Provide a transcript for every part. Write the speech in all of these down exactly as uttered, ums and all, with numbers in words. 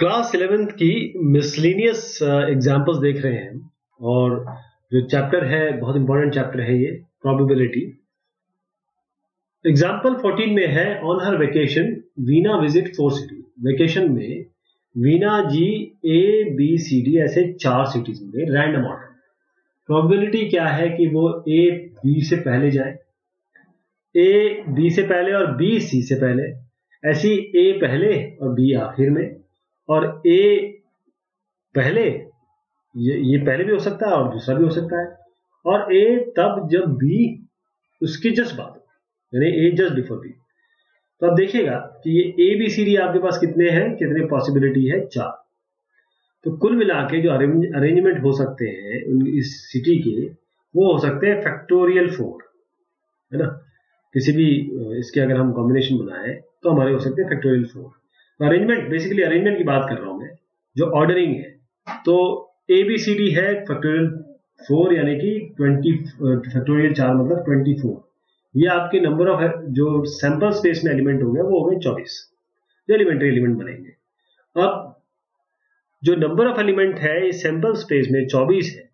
Class eleventh की miscellaneous examples देख रहे हैं और जो चैप्टर है बहुत इंपॉर्टेंट चैप्टर है ये प्रोबेबिलिटी। एग्जाम्पल फोर्टीन में है on her vacation Veena visit four city. Vacation में Veena ji A B C D ऐसे चार सिटीज में रैंडम ऑर्डर। प्रोबेबिलिटी क्या है कि वो ए बी से पहले जाए, ए बी से पहले और बी सी से पहले, ऐसी ए पहले और बी आखिर में, और ए पहले ये, ये पहले भी हो सकता है और दूसरा भी हो सकता है, और ए तब जब बी उसकी जस्ट बात हो, यानी ए जस्ट बिफोर बी। तो आप देखिएगा कि ये ए बी सी डी आपके पास कितने हैं, कितने पॉसिबिलिटी है, चार। तो कुल मिला के जो अरेंज, अरेंजमेंट हो सकते हैं इस सिटी के वो हो सकते हैं फैक्टोरियल फोर, है ना। किसी भी इसके अगर हम कॉम्बिनेशन बनाएं तो हमारे हो सकते हैं फैक्टोरियल फोर। तो अरेंजमेंट, बेसिकली अरेंजमेंट की बात कर रहा हूं मैं, जो ऑर्डरिंग है। तो ए बी सी डी है फैक्टोरियल फोर, यानी कि ट्वेंटी फैक्टोरियल चार मतलब ट्वेंटी फोर। ये आपके नंबर ऑफ जो सैंपल स्पेस में एलिमेंट हो गया वो हो गए चौबीस, जो एलिमेंट्री एलिमेंट बनेंगे। अब जो नंबर ऑफ एलिमेंट है इस सैंपल स्पेस में चौबीस है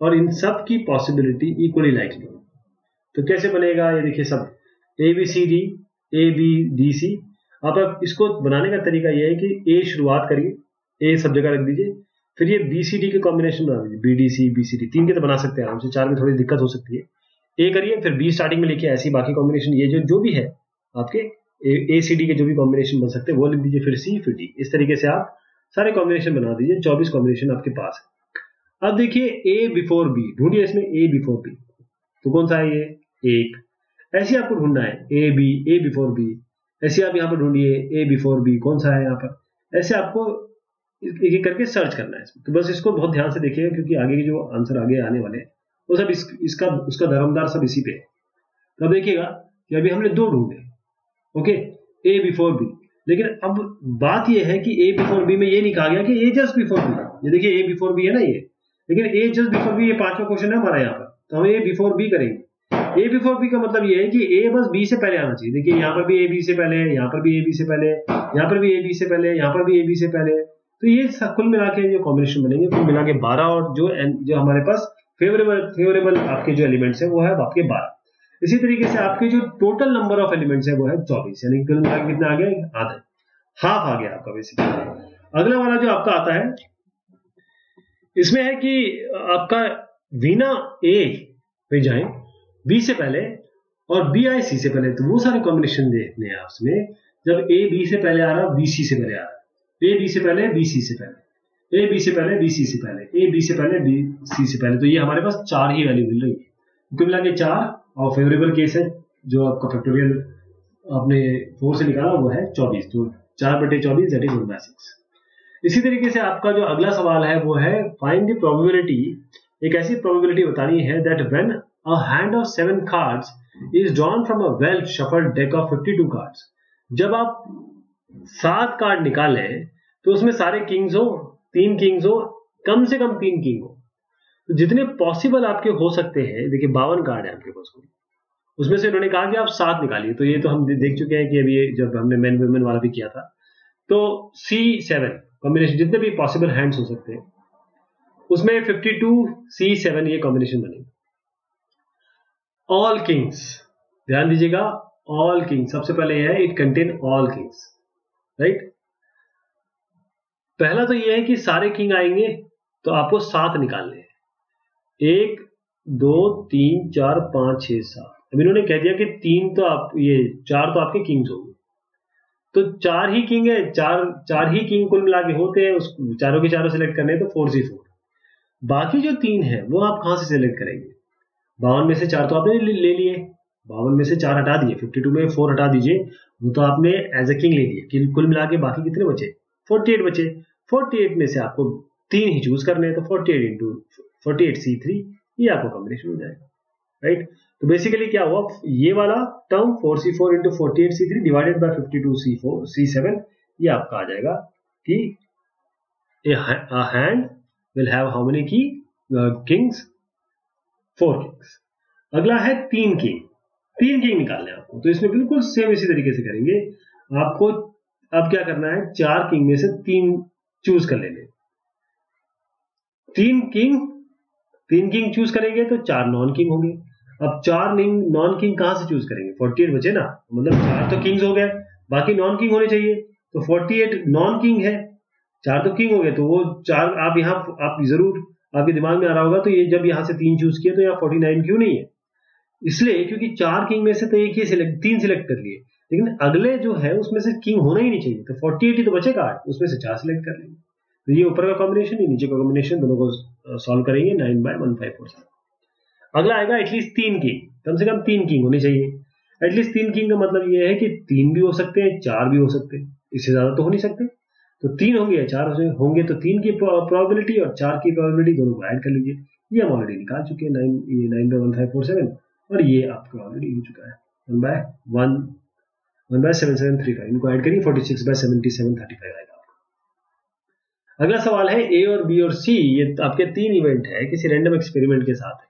और इन सब की पॉसिबिलिटी इक्वली लाइकली होगी। तो कैसे बनेगा, ये देखिए सब A B C D, A B D C. आप अब इसको बनाने का तरीका ये है कि ए शुरुआत करिए, ए सब जगह रख दीजिए, फिर ये बी सी डी के कॉम्बिनेशन बना दीजिए, B D C B C D. तीन के तो बना सकते हैं आराम से, चार में थोड़ी दिक्कत हो सकती है। ए करिए फिर बी स्टार्टिंग में लिखिए, ऐसी बाकी कॉम्बिनेशन ये जो जो भी है आपके ए सी डी के जो भी कॉम्बिनेशन बन सकते हैं वो लिख दीजिए, फिर सी फिर डी। इस तरीके से आप सारे कॉम्बिनेशन बना दीजिए, चौबीस कॉम्बिनेशन आपके पास है। अब देखिए ए बिफोर बी, ढूंढिए इसमें ए बिफोर बी, तो कौन सा है ये एक। ऐसे आपको ढूंढना है A B, A before B, ऐसे आप यहाँ पर ढूंढिए ए बिफोर बी कौन सा है यहाँ पर। ऐसे आपको एक एक करके सर्च करना है इसमें। तो बस इसको बहुत ध्यान से देखिएगा क्योंकि आगे के जो आंसर आगे आने वाले हैं वो सब इस, इसका उसका धर्मदार सब इसी पे है। तो देखिएगा कि अभी हमने दो ढूंढे, ओके ए बिफोर बी, लेकिन अब बात यह है कि ए बिफोर बी में ये नहीं कहा गया कि ए जस्ट बिफोर बी। ये देखिए ए बिफोर बी है ना ये, लेकिन ए जस्ट बिफोर बी ये पांचवा क्वेश्चन है हमारा यहाँ पर, तो हम ए बिफोर बी करेंगे। ए बिफोर बी का मतलब ये है कि ए बस बी से पहले आना चाहिए। देखिए यहाँ पर भी ए बी से पहले, यहाँ पर भी ए बी से पहले, यहाँ पर भी ए बी से पहले, यहाँ पर भी ए बी से पहले। तो ये कुल मिला के जो कॉम्बिनेशन बनेंगे कुल मिला के बारह, और जो जो हमारे पास फेवरेबल फेवरेबल आपके जो एलिमेंट्स हैं वो है आपके बारह। इसी तरीके से आपके जो टोटल नंबर ऑफ एलिमेंट्स है वो है चौबीस, यानी कुल मिला के कितना आ गया, आधा, हाफ आ गया आपका बेसिकली। अगला वाला जो आपका आता है इसमें है कि आपका वीना ए पे जाए बी से पहले और बी आई सी से पहले। तो वो सारे कॉम्बिनेशन देखने हैं आपस में, जब ए बी से पहले आ रहा, बी सी से पहले आ रहा, ए बी से पहले बी सी से पहले, ए बी से पहले बी सी से पहले, ए बी से पहले बी सी से पहले। तो ये हमारे पास चार ही वैल्यू मिल रही है, कुल मिला के चार, और फेवरेबल केस है जो आपका फैक्टोरियल आपने फोर से निकाला वो है चौबीस, तो चार बटे चौबीस that is one by six. इसी तरीके से आपका जो अगला सवाल है वो है फाइंड द प्रोबेबिलिटी। एक ऐसी प्रोबेबिलिटी बतानी है that when a hand of seven cards is drawn from a well shuffled deck of fifty-two cards. जब आप सात कार्ड निकालें तो उसमें सारे किंग्स हो, तीन किंग्स हो, कम से कम तीन किंग हो, तो जितने पॉसिबल आपके हो सकते हैं। देखिए बावन कार्ड है आपके पास, उसमें से उन्होंने कहा कि आप सात निकालिए। तो ये तो हम देख चुके हैं कि अभी जब हमने मेन वुमेन वाला भी किया था, तो सी सेवन कॉम्बिनेशन जितने भी पॉसिबल हैंड्स हो सकते हैं उसमें फिफ्टी टू सी सेवन ये कॉम्बिनेशन बनेगा। ऑल किंग्स, ध्यान दीजिएगा ऑल किंग्स सबसे पहले है, it contain all kings, right. पहला तो यह है कि सारे किंग आएंगे तो आपको सात निकालने हैं, एक दो तीन चार पांच छह सात। अब इन्होंने कह दिया कि तीन तो आप ये चार तो आपके किंग्स होंगे, तो चार ही किंग है, चार चार ही किंग कुल मिला के होते हैं, उस चारों के चारों सेलेक्ट करने हैं तो फोर सी फोर। बाकी जो तीन है वो आप कहां से सेलेक्ट करेंगे, बावन में से चार तो आपने ले लिए, बावन में से चार हटा दिए, बावन में फोर हटा दीजिए, वो तो आपने एज ए किंग ले लिए, कुल मिला के बाकी कितने बचे अड़तालीस बचे। अड़तालीस में से आपको तीन ही चूज करने हैं, तो अड़तालीस इंटू अड़तालीस सी थ्री ये आपको कॉम्बिनेशन हो जाएगा, राइट। तो बेसिकली क्या हुआ, ये वाला term four C four into अड़तालीस C three divided by fifty two C four C seven ये आपका आ जाएगा कि a hand will have how many की किंग्स, फोर किंग्स। अगला है तीन किंग, तीन किंग निकालने आपको, तो इसमें बिल्कुल सेम इसी तरीके से करेंगे। आपको अब क्या करना है, चार किंग में से तीन चूज कर लेने, तीन किंग तीन किंग चूज करेंगे तो चार नॉन किंग होंगे। अब चार नॉन किंग कहां से चूज करेंगे, अड़तालीस बचे ना, मतलब चार तो किंग्स हो गए, बाकी नॉन किंग होने चाहिए, तो अड़तालीस नॉन किंग है, चार तो किंग हो गए, तो वो चार आप यहाँ आप जरूर आपके दिमाग में आ रहा होगा, तो ये जब यहाँ से तीन चूज किए तो यहाँ उनचास क्यों नहीं है, इसलिए क्योंकि चार किंग में से तो एक ही सिलेक्ट तीन सिलेक्ट कर लिए, लेकिन अगले जो है उसमें से किंग होना ही नहीं चाहिए, तो अड़तालीस ही तो बचेगा, उसमें से चार सिलेक्ट कर लेंगे, तो ये ऊपर का कॉम्बिनेशन ये नीचे का कॉम्बिनेशन दोनों को सॉल्व करेंगे nine by one five four seven. अगला आएगा एटलीस्ट तीन किंग, कम से कम तीन किंग होने चाहिए। एटलीस्ट तीन किंग का मतलब ये है कि तीन भी हो सकते हैं, चार भी हो सकते हैं, इससे ज्यादा तो हो नहीं सकते, तो तीन होंगे या चार होंगे, तो तीन की प्रोबेबिलिटी और चार की प्रोबेबिलिटी दोनों को ऐड कर लीजिए, ये हम ऑलरेडी निकाल चुके हैं नाइन ये nine by one five four seven, और ये आपको ऑलरेडी हो चुका है one by one one by seven seven three five, इनको ऐड करिए forty six by seventy seven thirty five आएगा आपको। अगला सवाल है ए और बी और सी, ये आपके तीन इवेंट है किसी रैंडम एक्सपेरिमेंट के साथ है,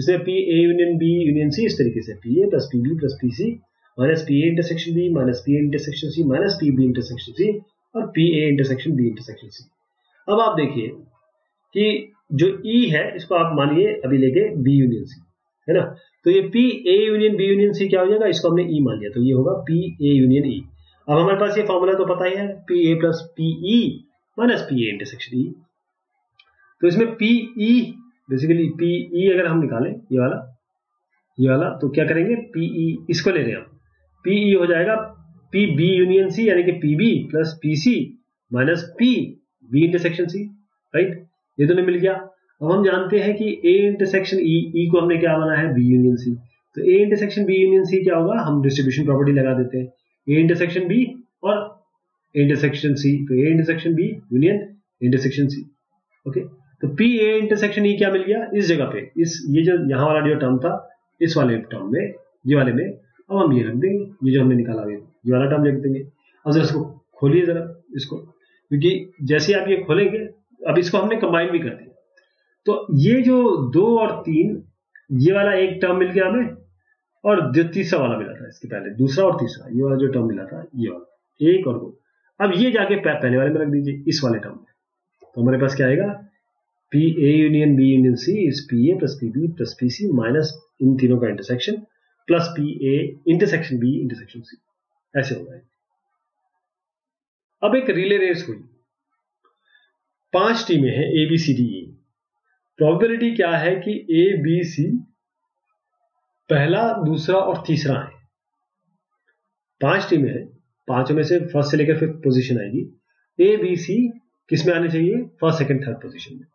जिसमें P A union B union C इस तरीके से P A plus P B plus P C minus P A intersection B minus P A intersection C minus P B intersection C और P A intersection B intersection C. अब आप देखिए कि जो ई e है इसको आप मानिए अभी लेके बी यूनियन सी है ना, तो ये P A union B union C क्या हो जाएगा, इसको हमने ई e मान लिया, तो ये होगा पी ए यूनियन ई। अब हमारे पास ये फॉर्मूला तो पता ही है, P A plus P E minus P A intersection E, तो इसमें P E basically P E अगर हम निकालें ये वाला ये वाला तो क्या करेंगे, पी ई इसको ले रहे हैं हम, पी ई हो जाएगा पी बी यूनियन सी यानी कि P B plus P C minus P B intersection C, right, ये दोनों मिल गया। अब हम जानते हैं कि ए इंटरसेक्शन ई ई को हमने क्या माना है, बी यूनियन सी, तो A intersection B union C क्या होगा, हम डिस्ट्रीब्यूशन प्रॉपर्टी लगा देते हैं, ए इंटरसेक्शन बी और ए इंटरसेक्शन सी, तो A intersection B union intersection C, okay, तो पी ए इंटरसेक्शन ई क्या मिल गया इस जगह पे, इस ये जो यहाँ वाला जो टर्म था इस वाले टर्म में ये वाले में अब हम ये रख देंगे, ये जो हमने निकाला है ये वाला टर्म रख देंगे। अब जरा इसको खोलिए जरा इसको, क्योंकि जैसे आप ये खोलेंगे, अब इसको हमने कंबाइन भी कर दिया, तो ये जो दो और तीन ये वाला एक टर्म मिल गया हमें, और जो तीसरा वाला मिला था इसके पहले दूसरा और तीसरा ये वाला जो टर्म मिला था ये वाला एक और दो, अब ये जाके पहले वाले में रख दीजिए इस वाले टर्म में, तो हमारे पास क्या आएगा, P A union B union C is P A plus P B plus P C minus इन तीनों का intersection plus P A intersection B intersection C, ऐसे हो जाएगा। अब एक रिले रेस हुई, पांच टीमें हैं A B C D E, probability क्या है कि ए बी सी पहला दूसरा और तीसरा है, पांच टीमें हैं, पांचों में से फर्स्ट से लेकर फिफ्थ पोजीशन आएगी, ए बी सी किस में आने चाहिए, फर्स्ट सेकंड थर्ड पोजीशन में।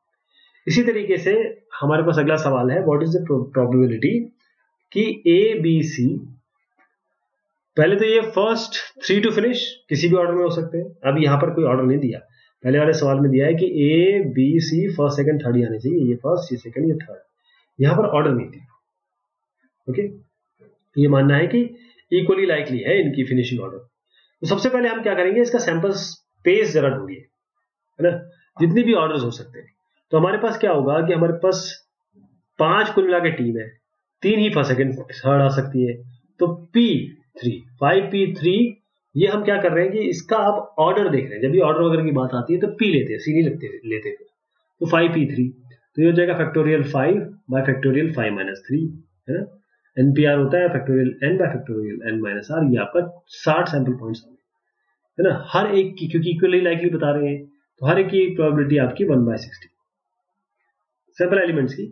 इसी तरीके से हमारे पास अगला सवाल है, व्हाट इज द प्रोबेबिलिटी कि ए बी सी, पहले तो ये फर्स्ट थ्री टू फिनिश किसी भी ऑर्डर में हो सकते हैं, अब यहाँ पर कोई ऑर्डर नहीं दिया, पहले वाले सवाल में दिया है कि A B C first second third आने चाहिए, ये फर्स्ट ये सेकंड ये थर्ड, यहाँ पर ऑर्डर नहीं दिया, ओके, ये मानना है कि इक्वली लाइकली है इनकी फिनिशिंग ऑर्डर। तो सबसे पहले हम क्या करेंगे, इसका सैंपल स्पेस जरा ढूंढिए है ना, जितने भी ऑर्डर हो सकते हैं, तो हमारे पास क्या होगा कि हमारे पास पांच कुल मिला के टीम है, तीन ही फर्स्ट सेकंड थर्ड आ सकती है, तो P three five P three ये हम क्या कर रहे हैं कि इसका आप ऑर्डर देख रहे हैं, जब भी ऑर्डर वगैरह की बात आती है तो पी लेते हैं, सी नहीं लेते लेते तो फाइव पी थ्री, तो ये हो जाएगा factorial five by factorial five minus three है ना, एन पी आर होता है factorial N by factorial N minus R, ये आपका साठ सैंपल पॉइंट्स है ना, हर एक की क्योंकि इक्वली लाइकली बता रहे हैं, तो हर एक की प्रोबेबिलिटी आपकी one by sixty sample elements की।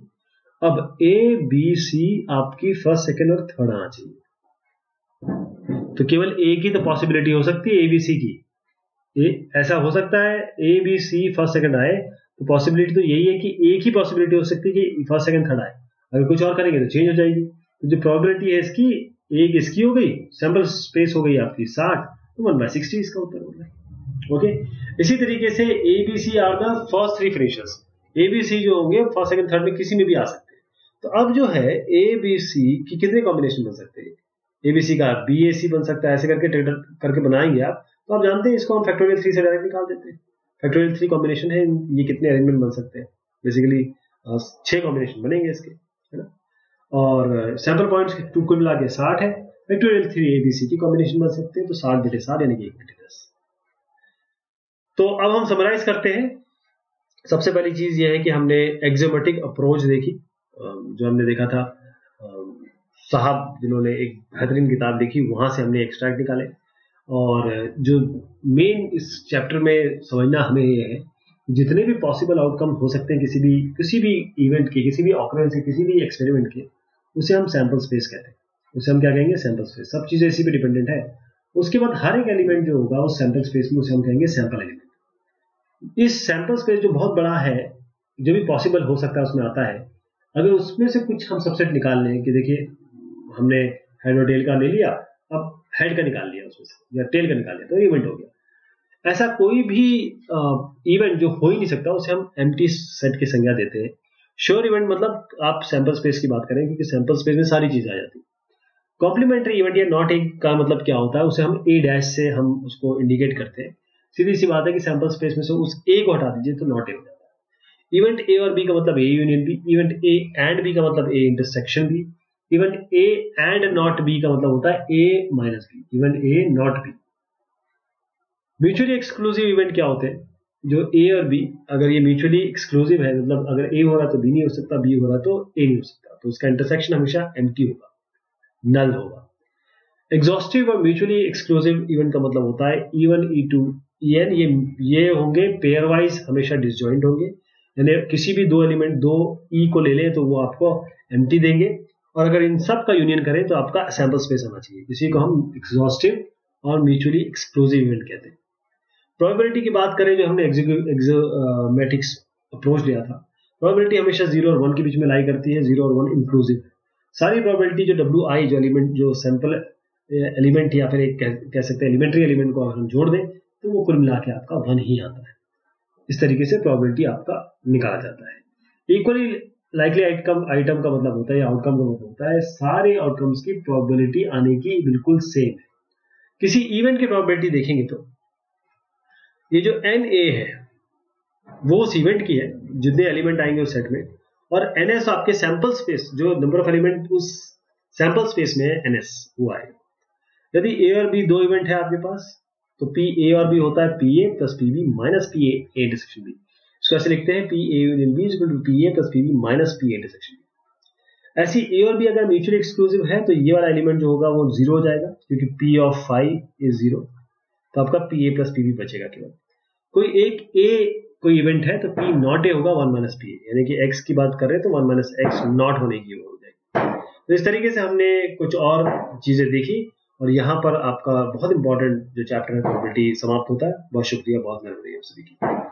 अब ए बी सी आपकी फर्स्ट सेकेंड और थर्ड आना चाहिए, तो केवल ए की तो पॉसिबिलिटी हो सकती है, ए बी सी की ए, ऐसा हो सकता है A B C first second आए, तो पॉसिबिलिटी तो यही है कि एक ही पॉसिबिलिटी हो सकती है कि फर्स्ट सेकंड थर्ड आए, अगर कुछ और करेंगे तो चेंज हो जाएगी, तो जो प्रोबेबिलिटी है इसकी एक इसकी हो गई, सैंपल स्पेस हो गई आपकी साठ, तो वन बाय सिक्सटी इसका उत्तर हो गया, ओके। इसी तरीके से A B C are the first three finishers, A B C जो होंगे फर्स्ट सेकंड थर्ड में किसी में भी आ सकते हैं, तो अब जो है ए बी सी की कितने कॉम्बिनेशन बन सकते हैं, एबीसी का बीएसी बन सकता है, ऐसे करके ट्रेडर करके बनाएंगे आप, तो आप जानते हैं इसको हम फैक्टोरियल थ्री से डायरेक्ट निकाल देते हैं, फैक्टोरियल थ्री कॉम्बिनेशन है, ये कितने अरेंजमेंट बन सकते हैं, बेसिकली छह कॉम्बिनेशन बनेंगे इसके है ना, और सैंपल पॉइंट्स के टू को मिला के साठ है, फैक्टोरियल थ्री एबीसी की कॉम्बिनेशन बन सकते हैं, तो साठ बटे साठ यानी कि एक बटे दस, तो अब हम समराइज करते हैं। सबसे पहली चीज यह है कि हमने एग्जोमेटिक अप्रोच देखी, जो हमने देखा था साहब जिन्होंने एक बेहतरीन किताब देखी, वहां से हमने एक्सट्रैक्ट निकाले। और जो मेन इस चैप्टर में समझना हमें यह है, जितने भी पॉसिबल आउटकम हो सकते हैं किसी भी किसी भी इवेंट के, किसी भी ऑकरेंस के, किसी भी एक्सपेरिमेंट के, उसे हम सैंपल स्पेस कहते हैं। उसे हम क्या कहेंगे? Sample space. सब चीजें इसी पे डिपेंडेंट है। उसके बाद हर एक एलिमेंट जो होगा उस सैंपल स्पेस में, उसे हम कहेंगे सैंपल एलिमेंट। इस सैंपल स्पेस जो बहुत बड़ा है, जो भी पॉसिबल हो सकता है उसमें आता है। अगर उसमें से कुछ हम सबसेट निकाल लें कि देखिए हमने हेड और टेल का ले लिया, अब हेड का निकाल लिया उसमें से या टेल का निकाल लिया, तो इवेंट हो गया। ऐसा कोई भी इवेंट जो हो ही नहीं सकता उसे हम एम्प्टी सेट की संज्ञा देते हैं। श्योर इवेंट मतलब आप सैंपल स्पेस की बात करें, क्योंकि सैंपल स्पेस में सारी चीजें आ जाती है। कॉम्प्लीमेंट्री इवेंट या नॉट एक का मतलब क्या होता है, उसे हम ए डैश से हम उसको इंडिकेट करते हैं। सीधी सी बात है कि सैंपल स्पेस में से उस ए को हटा दीजिए तो नॉट ए हो जाता है। इवेंट ए और बी का मतलब A union B, event A and B का मतलब A intersection B, event A and not B का मतलब होता है A minus B, event A not B. Mutually exclusive event क्या होते हैं? जो ए और बी, अगर ये म्यूचुअली एक्सक्लूसिव है, मतलब अगर ए हो रहा है तो बी नहीं हो सकता, बी हो रहा है तो ए नहीं हो सकता, तो उसका इंटरसेक्शन हमेशा एम्प्टी होगा, नल होगा। एग्जॉस्टिव और म्यूचुअली एक्सक्लूसिव इवेंट का मतलब होता है E one, E two, E N, ये ये होंगे पेयर वाइज, हमेशा डिसजॉइंट होंगे, यानी किसी भी दो एलिमेंट, दो ई e को ले लें तो वो आपको एम्प्टी देंगे। और अगर इन सब का यूनियन करें तो आपका सैंपल स्पेस आना चाहिए। इसी को हम एग्जॉस्टिव और म्यूचुअली एक्सक्लूसिव इवेंट कहते हैं। प्रोबेबिलिटी की बात करें, जो हमने एग्जोमेटिक्स अप्रोच लिया था, प्रोबेबिलिटी हमेशा जीरो और वन के बीच में लाई करती है, जीरो और वन इंक्लूसिव है। सारी प्रोबेबिलिटी जो डब्ल्यू आई, जो एलिमेंट, जो सैंपल एलिमेंट या फिर एक कह, कह सकते हैं एलिमेंट्री एलिमेंट को अगर हम जोड़ दें तो वो कुल मिला के आपका वन ही आता है। इस तरीके से प्रोबेबिलिटी आपका निकाला जाता है। इक्वली लाइकली आइटम आइटम का मतलब होता है या आउटकम का मतलब होता है सारे आउटकम्स की प्रोबेबिलिटी आने की बिल्कुल सेम है। किसी इवेंट की प्रोबेबिलिटी देखेंगे तो ये जो एन ए है वो उस इवेंट की है, जितने एलिमेंट आएंगे उस सेट में, और एन एस आपके सैंपल स्पेस, जो नंबर ऑफ एलिमेंट उस सैंपल स्पेस में है, एन एस वो आएगा। यदि ए और बी दो इवेंट है आपके पास तो पी ए और बी होता है P A plus P B minus P A intersection B. इसको ऐसे लिखते हैं P A union B equal to P A plus P B minus P A intersection B. ऐसी ए और बी अगर म्यूचुअली एक्सक्लूसिव है तो ये वाला एलिमेंट जो होगा वो जीरो हो जाएगा, क्योंकि P of five is zero, तो आपका P A plus P B बचेगा केवल। कोई एक ए कोई इवेंट है तो पी नॉट ए होगा वन माइनस पी ए, यानी कि एक्स की बात कर रहे हैं तो वन माइनस एक्स नॉट होने की हो जाएगी। तो इस तरीके से हमने कुछ और चीजें देखी और यहाँ पर आपका बहुत इंपॉर्टेंट जो चैप्टर है प्रोबेबिलिटी समाप्त होता है। बहुत शुक्रिया, बहुत मेहरबानी आप सभी की।